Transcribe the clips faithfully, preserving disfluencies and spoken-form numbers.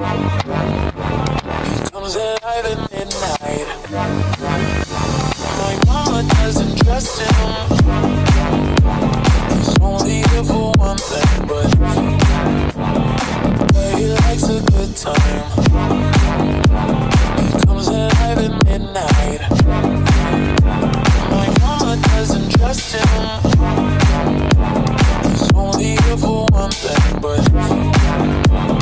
He comes alive at midnight. My mama doesn't trust him. He's only here for one thing, but, but he likes a good time. He comes alive at midnight. My mama doesn't trust him. He's only here for one thing, but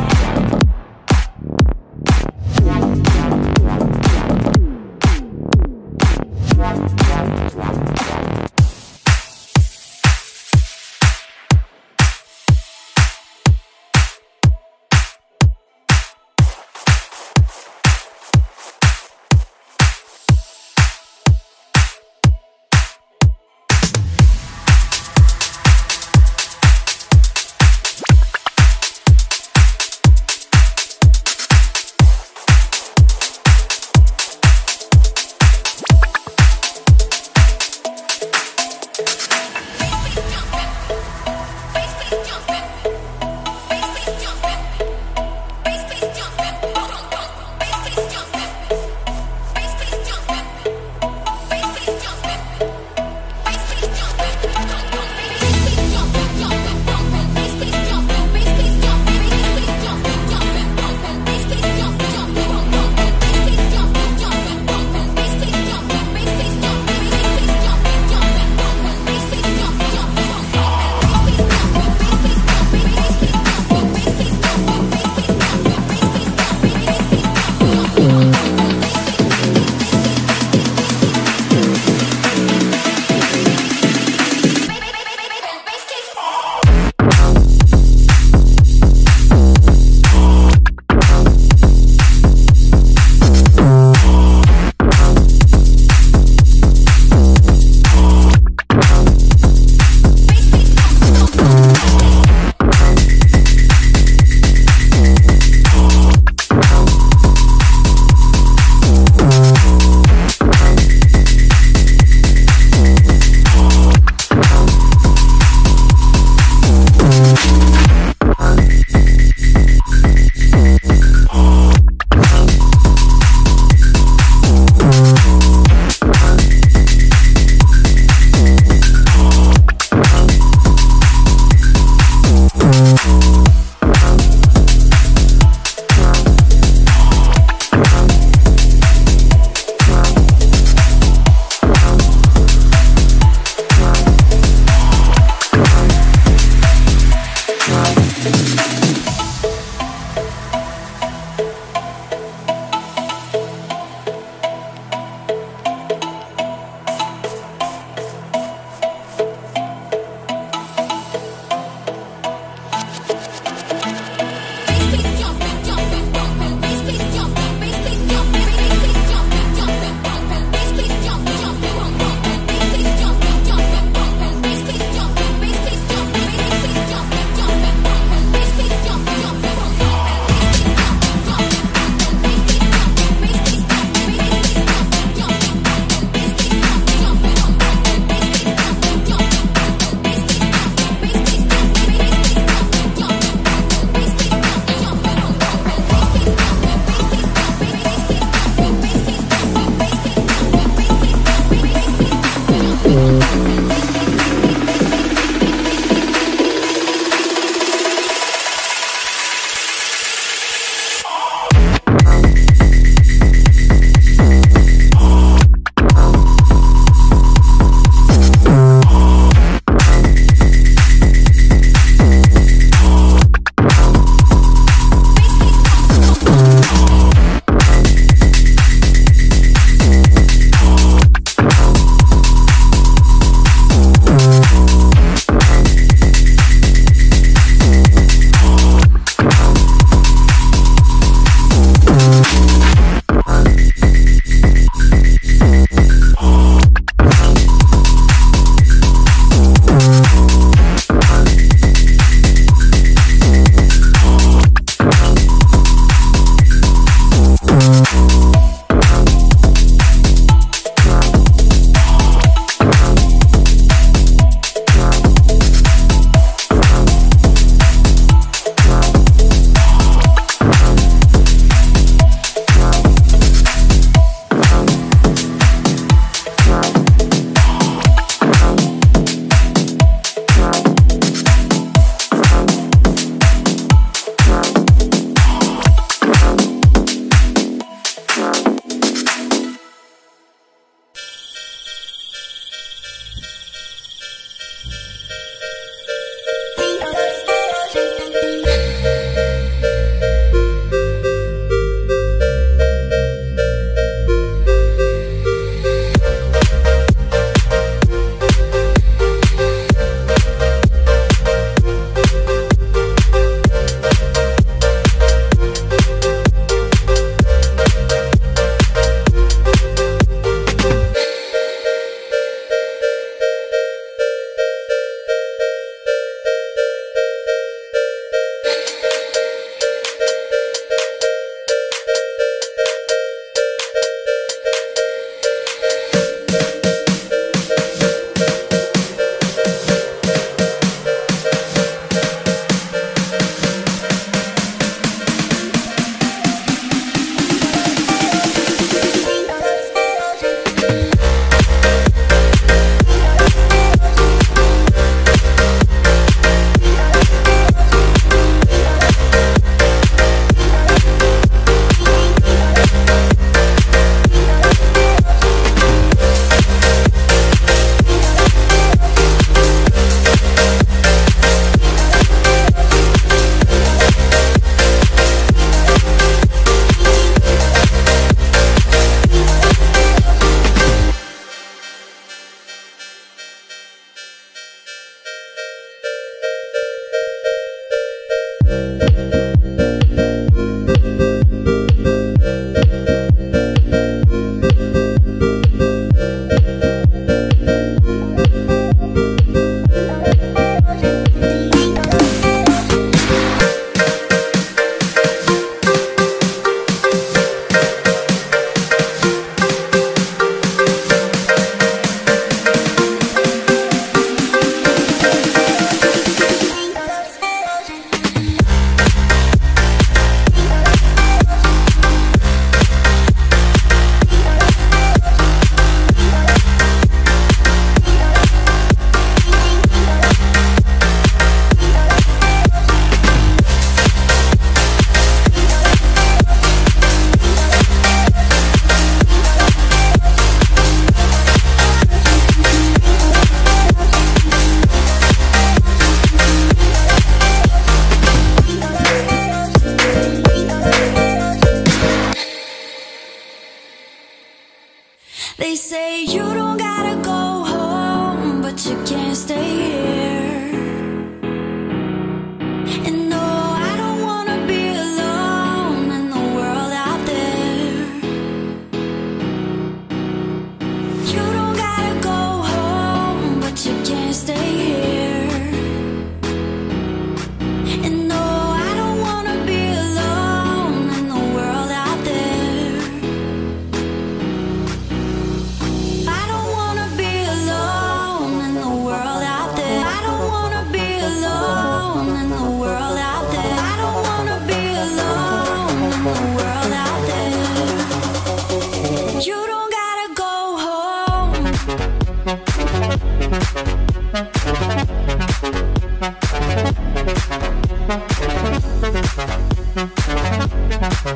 You don't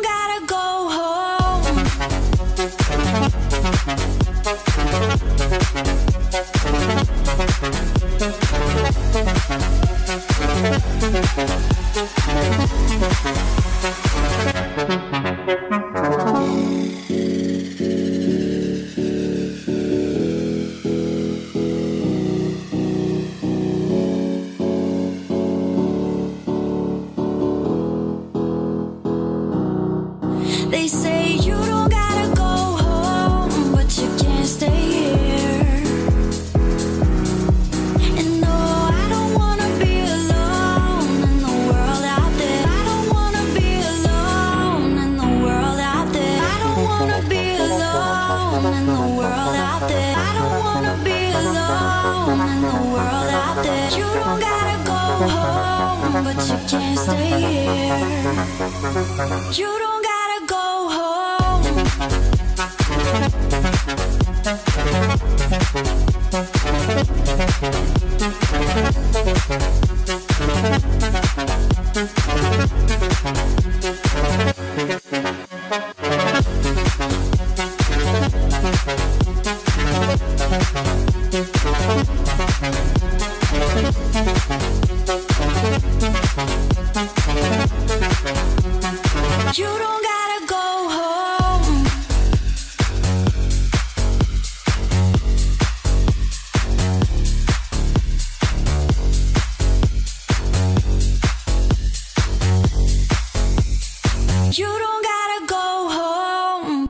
gotta go home. They say you don't gotta go home, but you can't stay here. And no, I don't wanna be alone in the world out there. I don't wanna be alone in the world out there. I don't wanna be alone in the world out there. I don't wanna be alone in the world out there. You don't gotta go home, but you can't stay here. You don't You don't gotta go home. You don't gotta go home.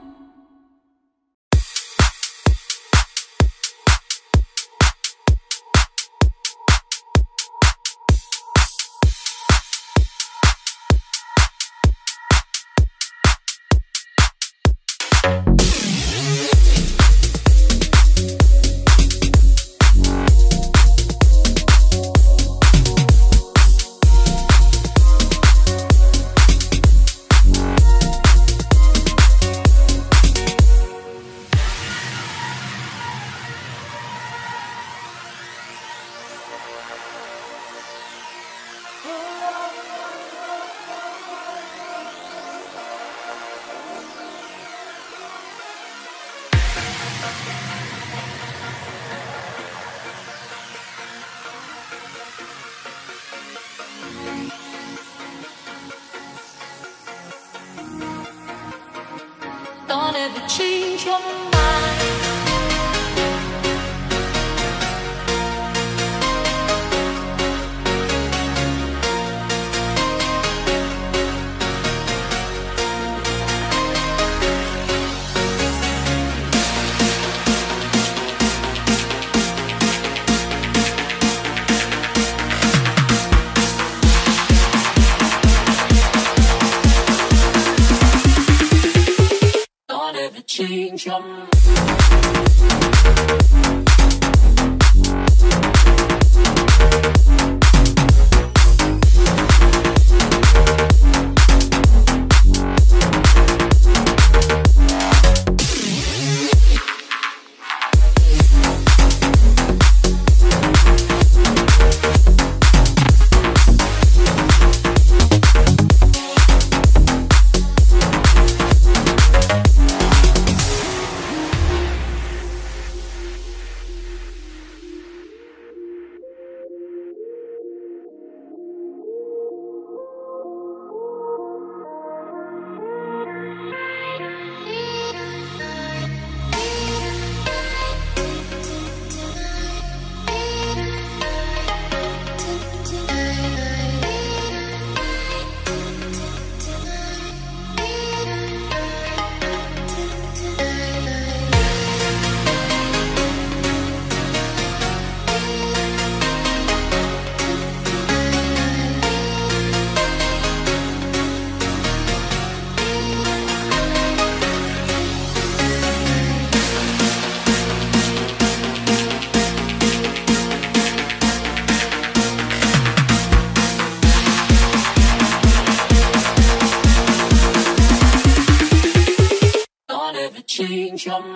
Don't ever change your mind. Change your mind. Change your mind.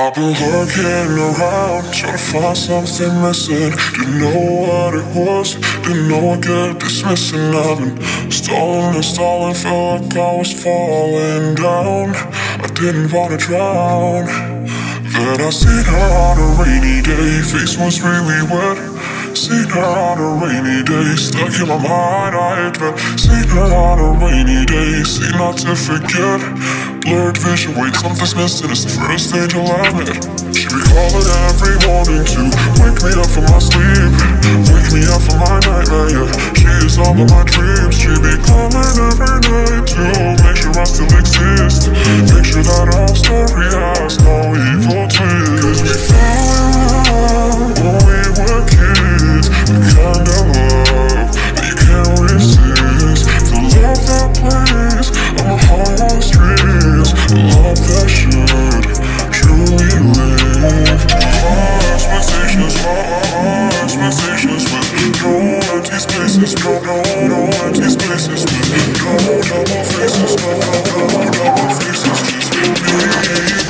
I've been looking around, trying to find something missing. Didn't know what it was, didn't know I could be missing. I've been stalling and stalling, felt like I was falling down. I didn't want to drown. Then I seen her on a rainy day, face was really wet. Seen her on a rainy day, stuck in my mind, I admit. Seen her on a rainy day, seen not to forget. Blurred vision, wait, something's missing, it's the first angel I met. She be calling every morning to wake me up from my sleep, wake me up from my nightmare, yeah. She is all in my dreams. She be calling every night to make sure I still exist, make sure that our story has no evil twist. Cause we fell in love when we were kids. The kind of love that you can't resist, the love that plays on my heart's strings, the love that should truly live. Our expectations, our expectations with no empty spaces, no, no, no empty spaces with no double faces, no, no, no double faces. Just me, baby, me, baby.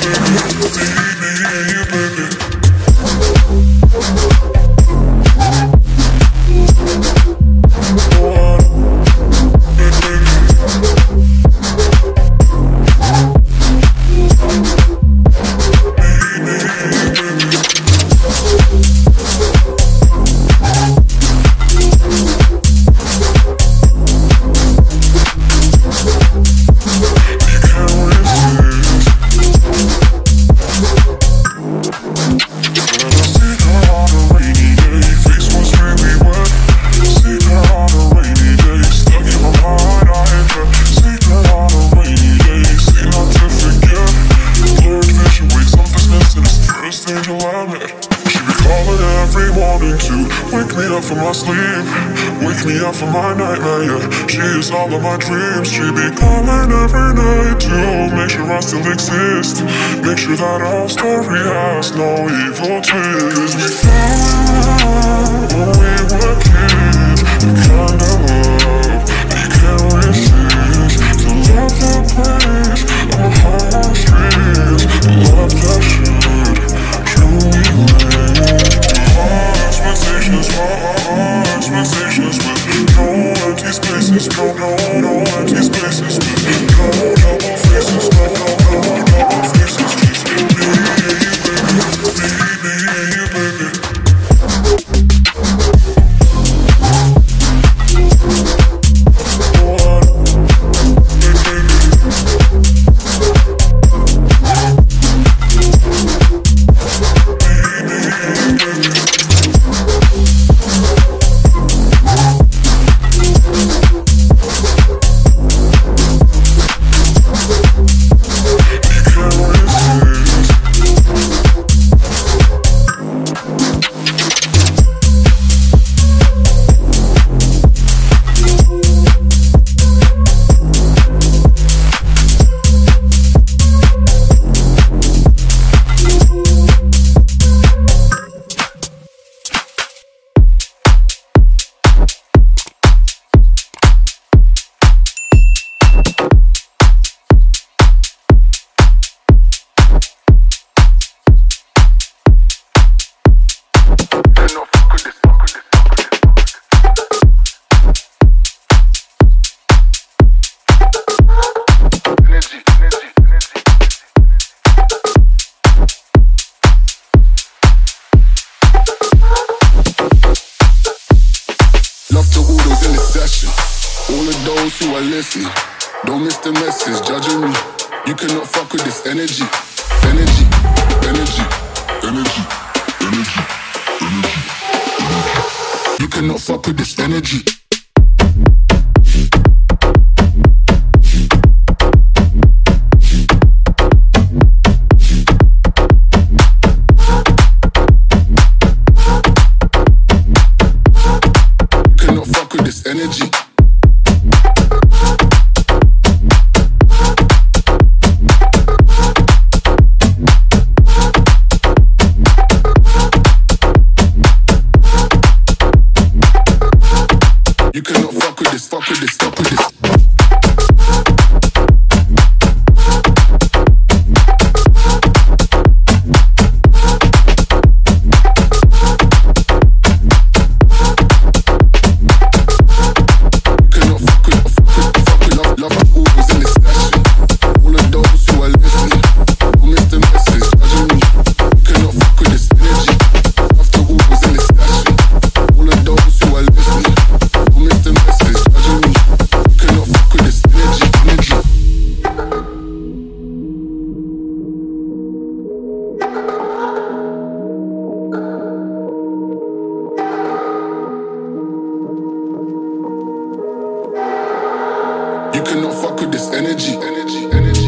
fuck with this energy. energy, energy, energy.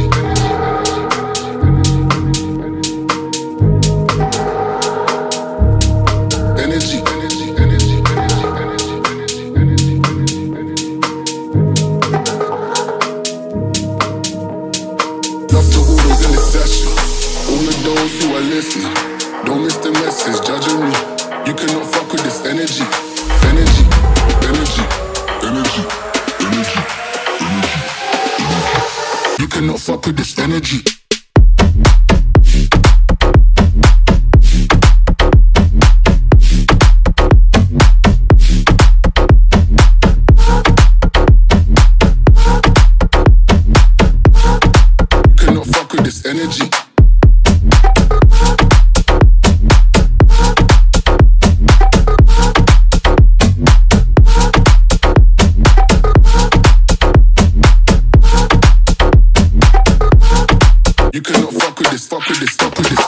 Don't miss the message, judging me. You cannot fuck with this energy. Energy, energy, energy, energy, energy. You cannot fuck with this energy. You cannot fuck with this energy. You cannot fuck with this, fuck with this, fuck with this.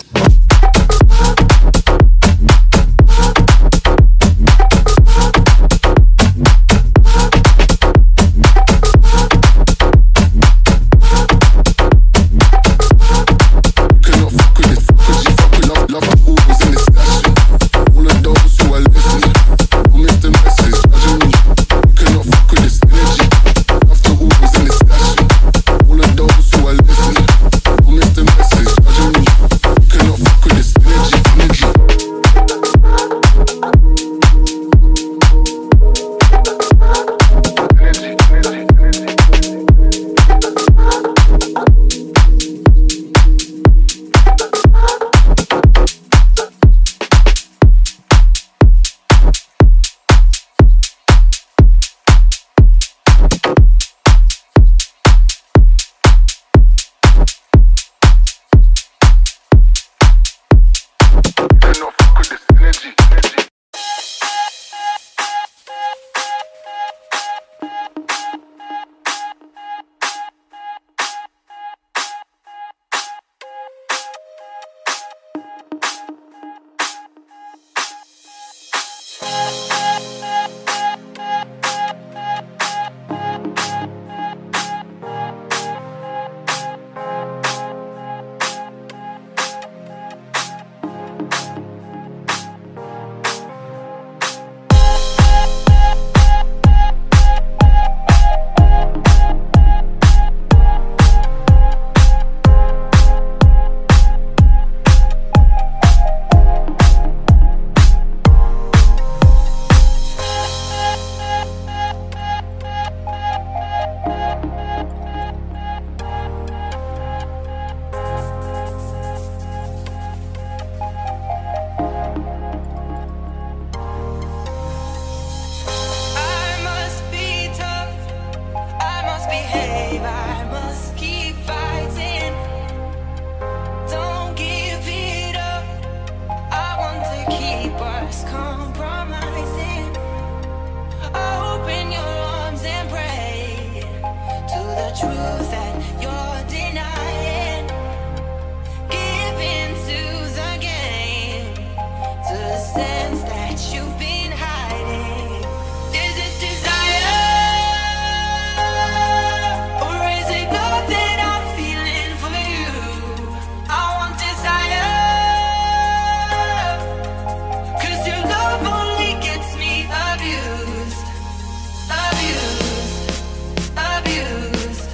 Abused, abused,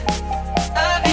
abused.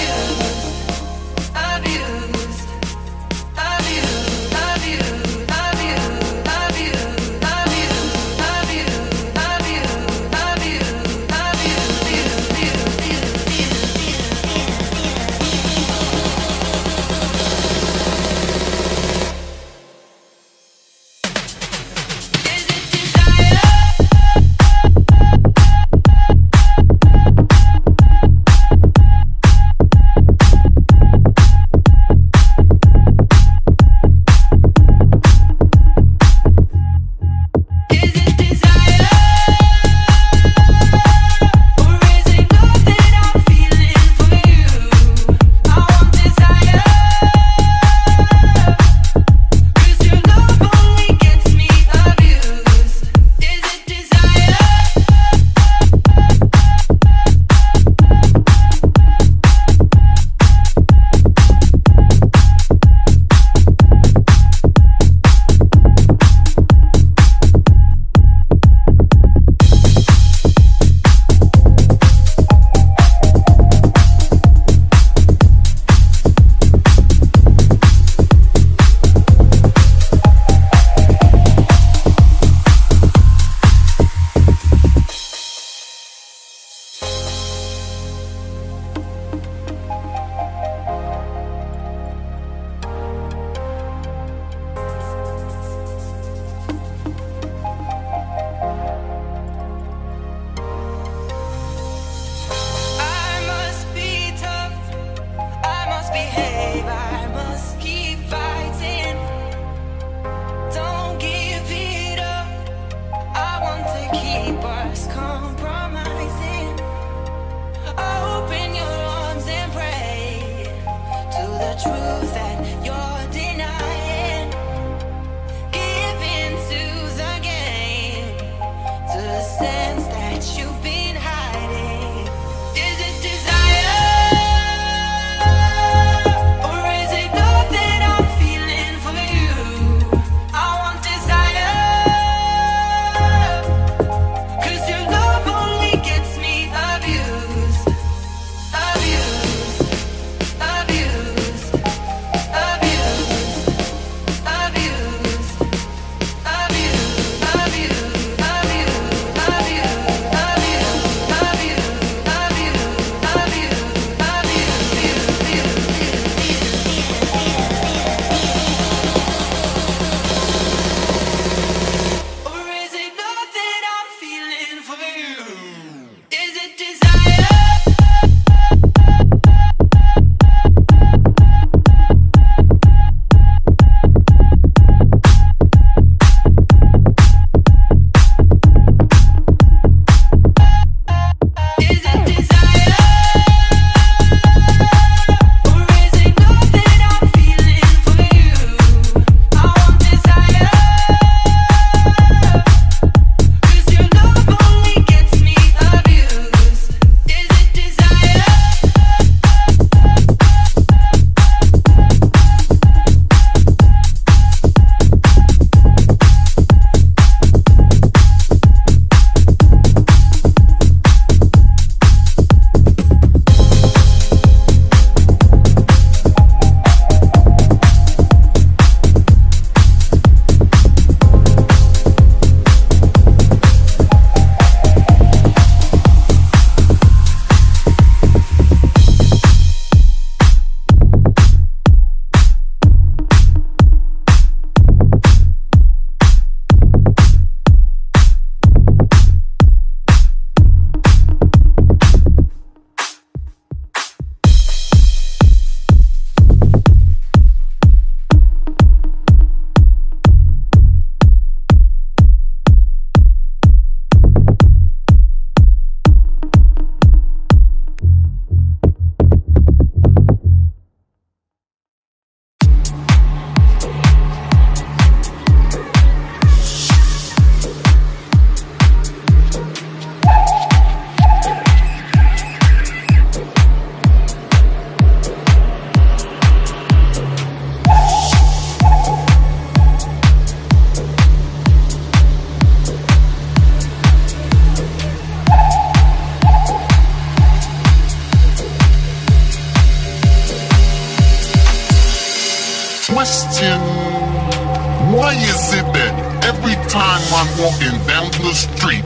Why is it that every time I'm walking down the street,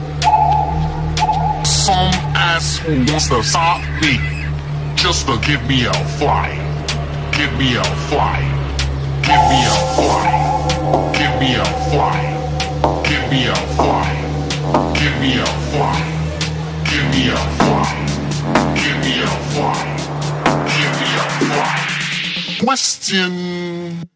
some asshole wants to stop me just to give me a fly, give me a fly, give me a fly, give me a fly, give me a fly, give me a fly, give me a fly, give me a fly, give me a fly. Question.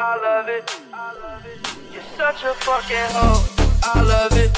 I love it. You're such a fucking hoe. I love it.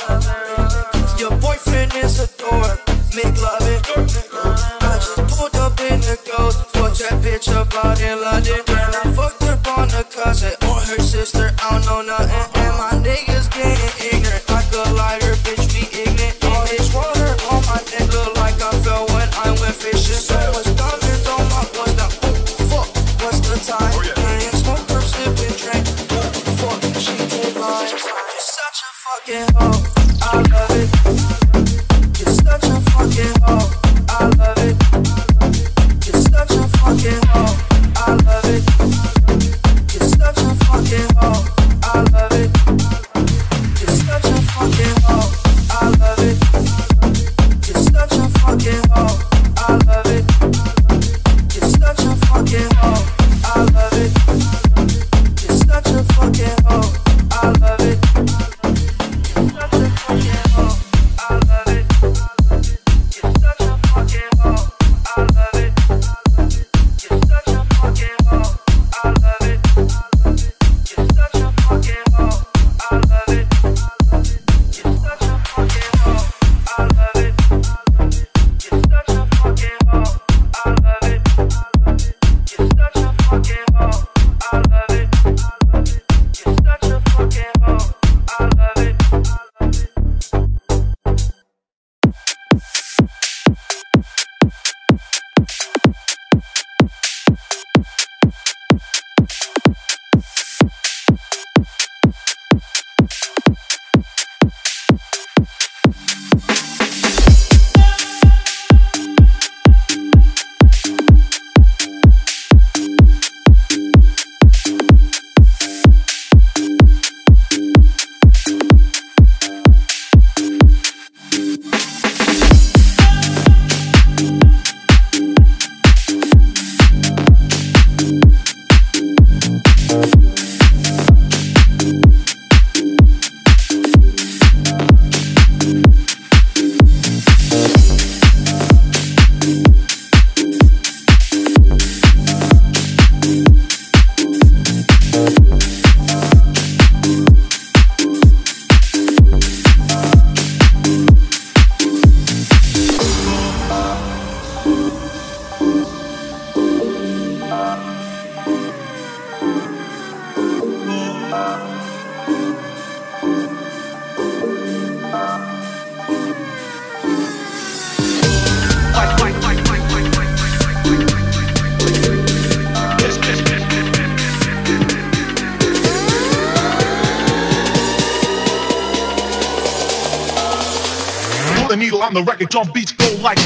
The needle on the record, drum beats go like go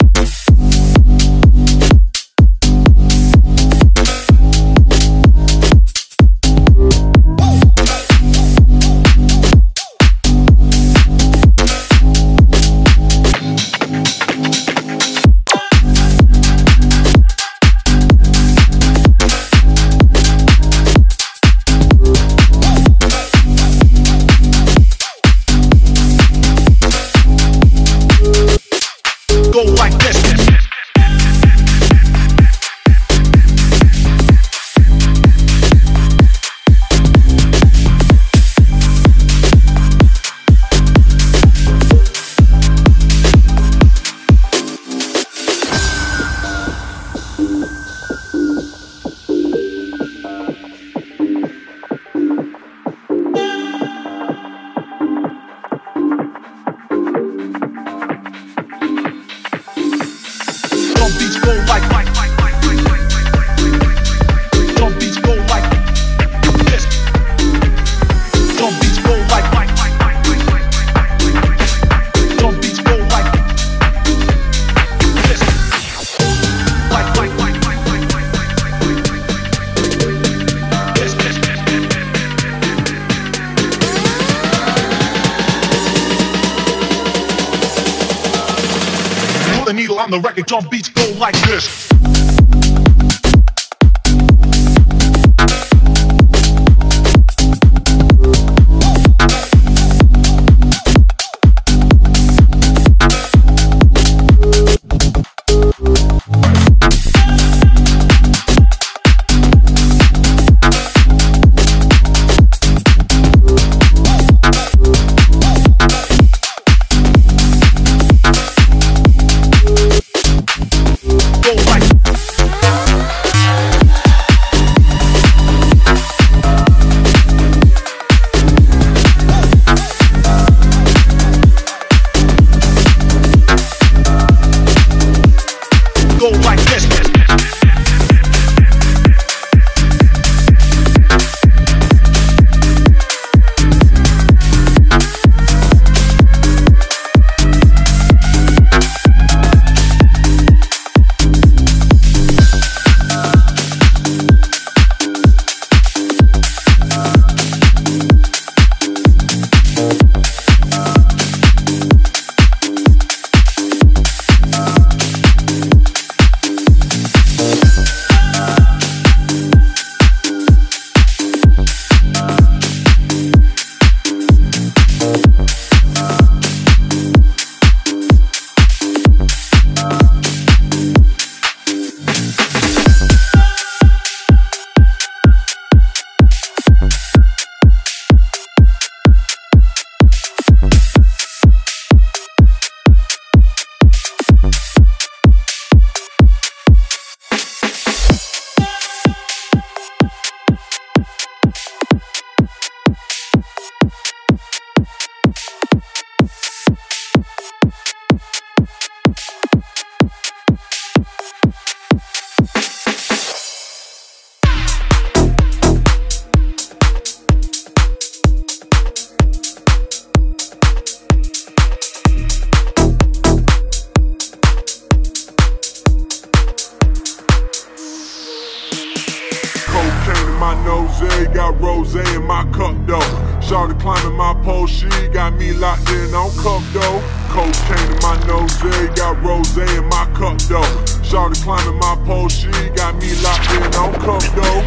like this. Go like like like like like like like. Drum beats go like this. Drum beats go like like like like like like. Drum beats go like this. Like like like like like like like. This this this this. Pull the needle on the record. Drum beats go like this. Go like my nose, got rose in my cup though. Shawty climbing my pole, she got me locked in on cup though. Cocaine in my nose, got rose in my cup though. Shawty climbing my pole, she got me locked in on cup though.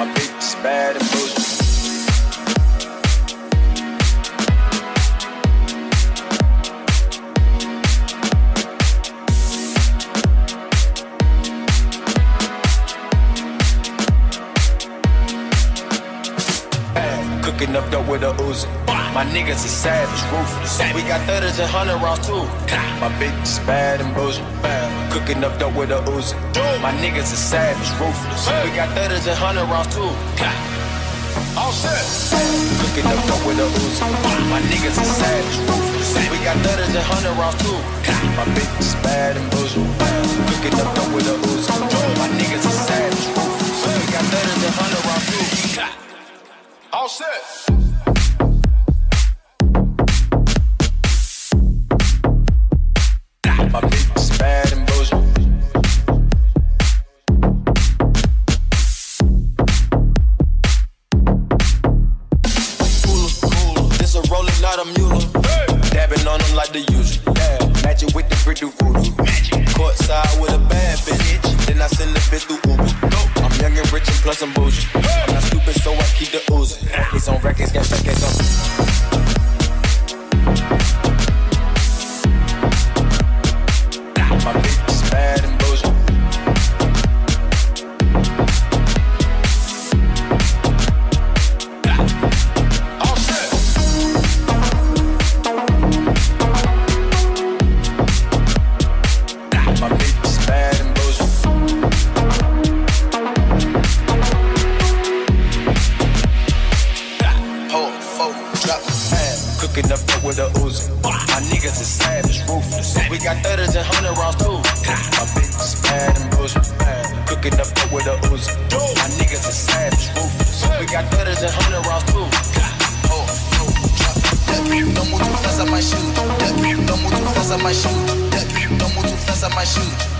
My bitch bad and bougie. Hey, cooking up dope with a Uzi. My niggas is savage, ruthless. We got thirties and hundred rounds too. My bitch is bad and bougie. Cooking up dope with a Uzi. My niggas is savage, ruthless. We got thirties and hundred rounds too. All set. Cooking up dope with a Uzi. My niggas is savage, ruthless. We got thirties and hundred rounds too. My bitch is bad and bougie. Cooking up dope with a Uzi. My niggas is savage, ruthless. We got thirties and hundred rounds too. All set. My bitch is bad and bougie. Cooler, cooler. This a roller, not a mule. Hey. Dabbing on them like the usual. Yeah. Magic with the pretty voodoo. Magic. Court side with a bad bitch. Then I send the bitch through Uber. Nope. I'm young and rich and plus I'm bougie. Hey. I'm not stupid, so I keep the oozing. Nah. Records on records, got records on. Don't move too fast, I might shoot. Don't move too fast, I might shoot.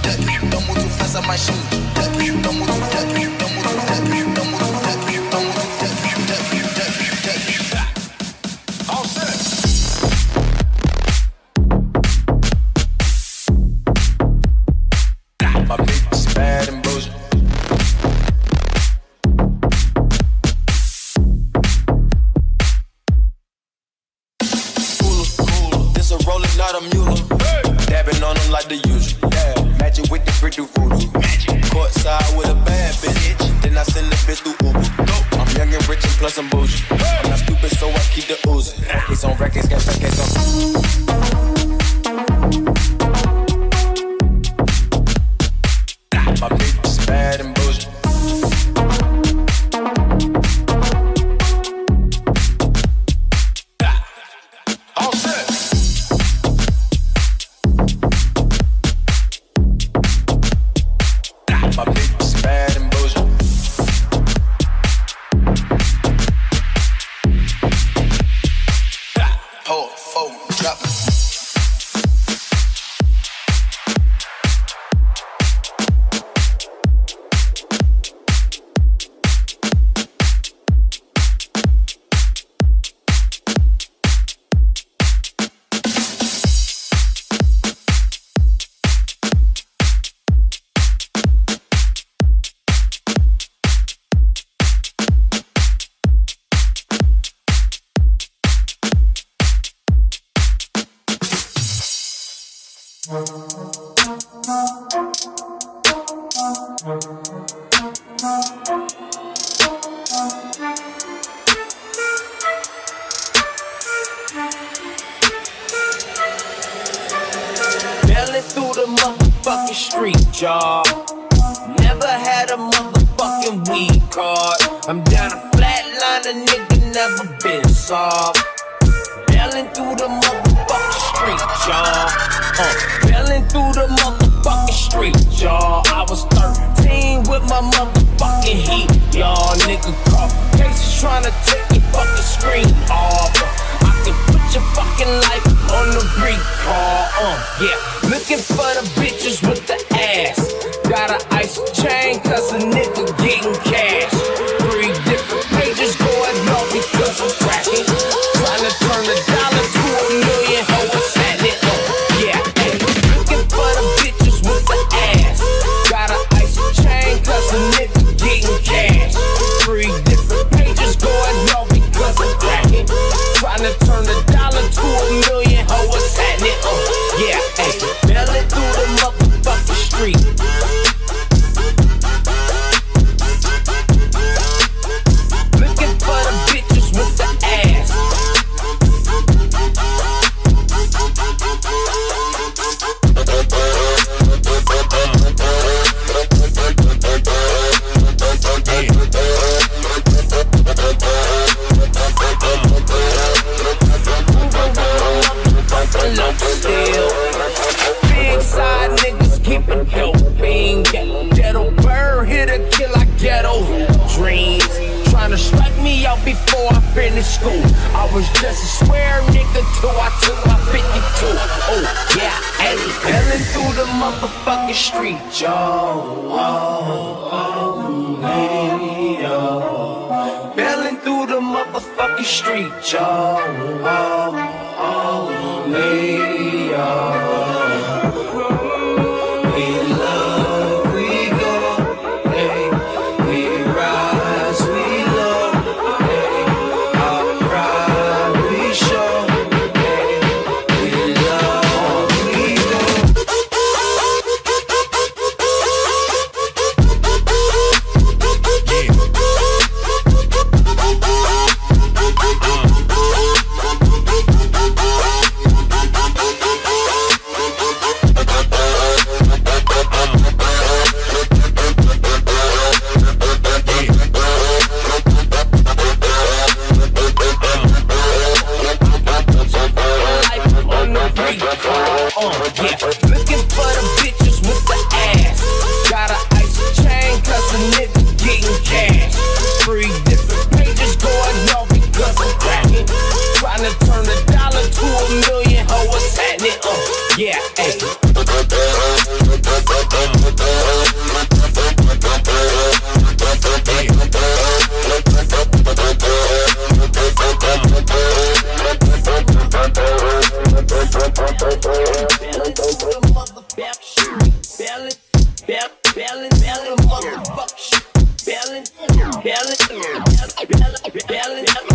Ballin', ballin', ballin', ballin', motherfucker shit. Ballin', ballin', ballin', ballin',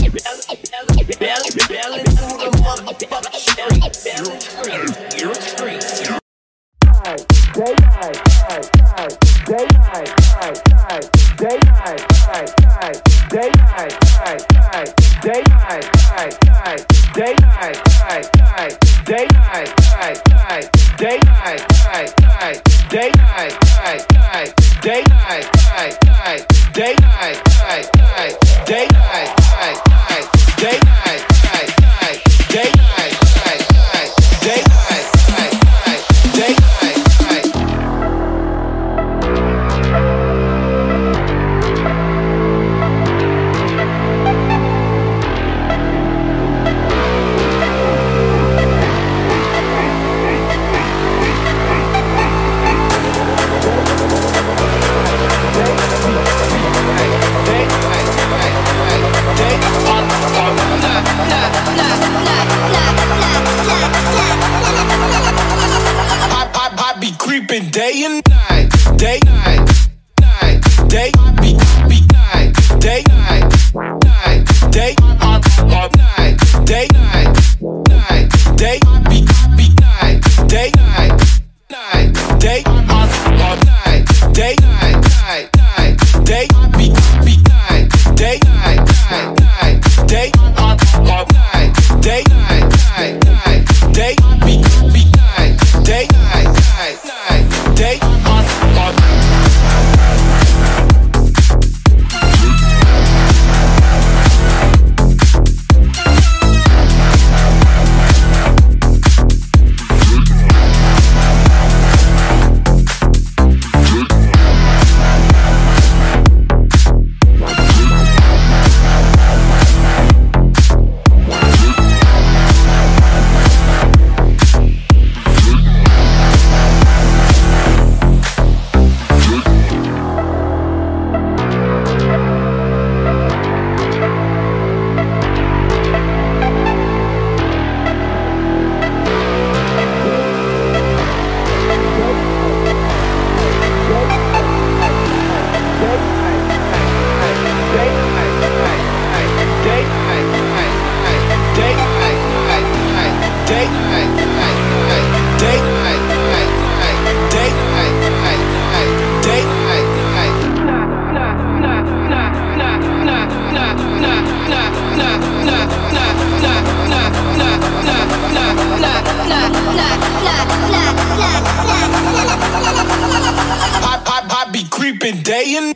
ballin', ballin', ballin' through the motherfucker shit. Ballin', you're a street, you're a street. Day night, night, night, day night, night, night, day night, night, night, day night, night, night, day night, night, night, day night, night, night, day night, night, night, day night, night, night, day night, night, night, day night, night, night, day night, night, night, day night, night, night, day night, night, night, day night, night, night, day night, night, night, day night. I be creeping day and night, day night, night, day. I be creeping night, day night, night, day. I be night, day night, night, day. I be creeping night, day night, night, day. I be night, day night, night, night, day. I be creeping night, day night, night, night, day. I be night, day night, night, night, day. I be creeping night, day night. Day on day and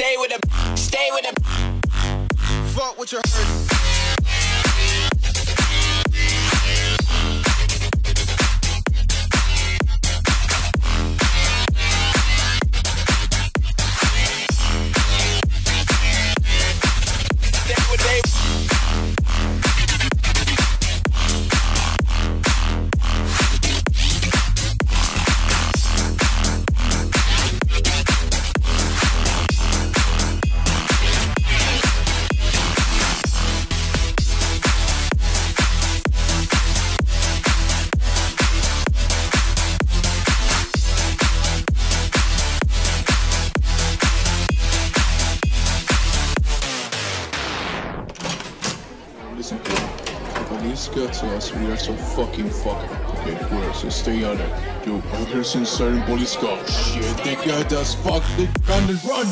Stay with them, stay with them. Fuck what you heard. Listen, the police got to us, we are so fucking fucking. Okay, we're so stay on it. Yo, I'm here since certain police car. Shit, they got us fucked, they can't run.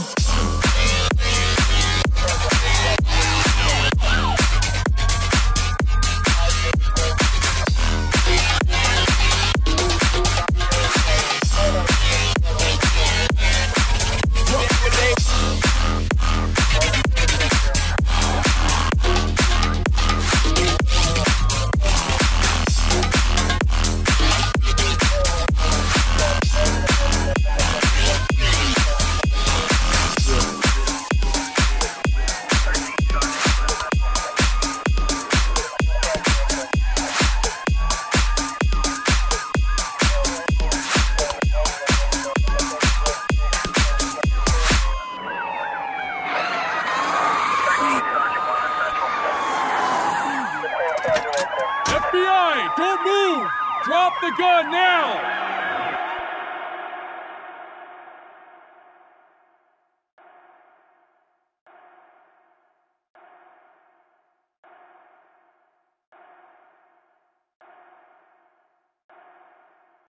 F B I, don't move! Drop the gun now!